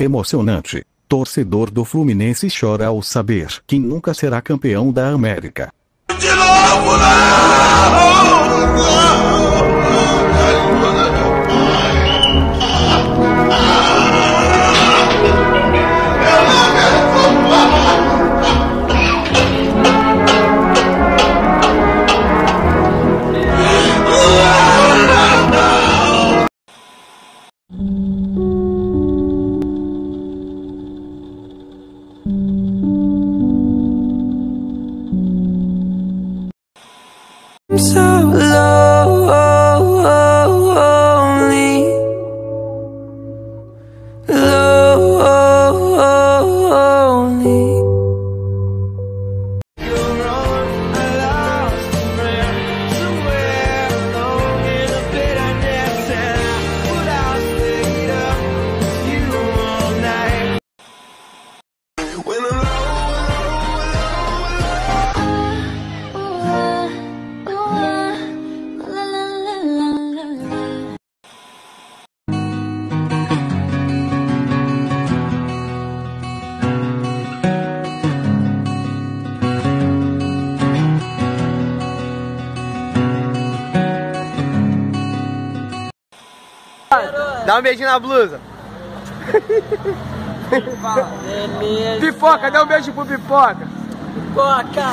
Emocionante. Torcedor do Fluminense chora ao saber que nunca será campeão da América. De novo, I'm so lonely, lonely. You're on a lost friend somewhere alone in a bitterness, and I would all stay up with you all night. When I'm dá um beijinho na blusa. Pipoca, dá um beijo pro Pipoca. Pipoca!